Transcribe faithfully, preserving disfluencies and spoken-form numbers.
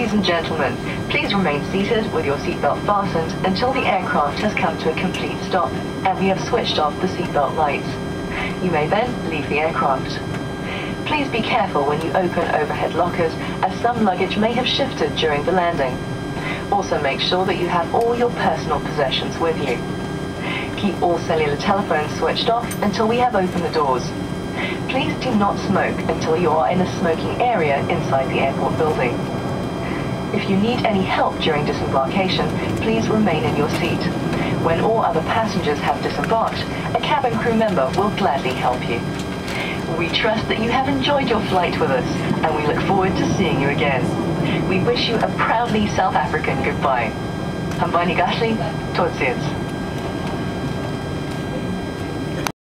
Ladies and gentlemen, please remain seated with your seatbelt fastened until the aircraft has come to a complete stop and we have switched off the seatbelt lights. You may then leave the aircraft. Please be careful when you open overhead lockers, as some luggage may have shifted during the landing. Also make sure that you have all your personal possessions with you. Keep all cellular telephones switched off until we have opened the doors. Please do not smoke until you are in a smoking area inside the airport building. If you need any help during disembarkation, please remain in your seat. When all other passengers have disembarked, a cabin crew member will gladly help you. We trust that you have enjoyed your flight with us, and we look forward to seeing you again. We wish you a proudly South African goodbye. Hambani Gashli, tot ziens.